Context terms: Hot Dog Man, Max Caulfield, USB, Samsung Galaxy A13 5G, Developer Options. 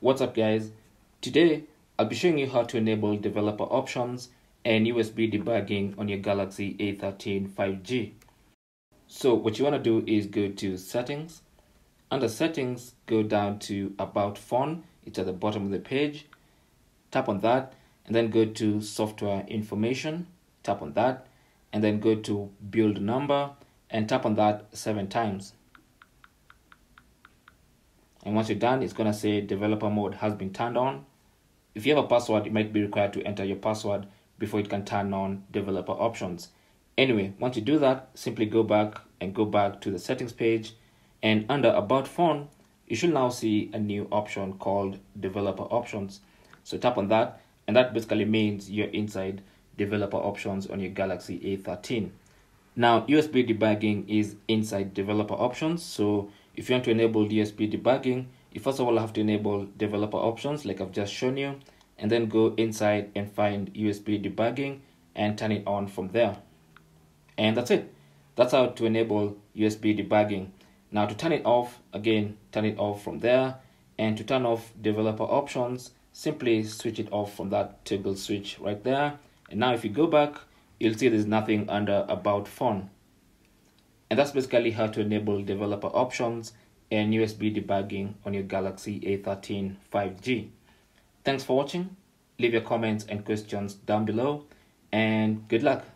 What's up guys, today I'll be showing you how to enable developer options and USB debugging on your Galaxy A13 5G. So what you want to do is go to settings. Under settings, go down to about phone, it's at the bottom of the page, tap on that and then go to software information, tap on that and then go to build number and tap on that 7 times. And once you're done, it's going to say developer mode has been turned on. If you have a password, it might be required to enter your password before it can turn on developer options. Anyway, once you do that, simply go back to the settings page, and under about phone, you should now see a new option called developer options. So tap on that, and that basically means you're inside developer options on your Galaxy A13. Now, USB debugging is inside developer options, so if you want to enable USB debugging, you first of all have to enable developer options like I've just shown you, and then go inside and find USB debugging and turn it on from there. And that's it. That's how to enable USB debugging. Now to turn it off, again, turn it off from there. And to turn off developer options, simply switch it off from that toggle switch right there. And now if you go back, you'll see there's nothing under about phone. And that's basically how to enable developer options and USB debugging on your Galaxy A13 5G. Thanks for watching. Leave your comments and questions down below, and good luck.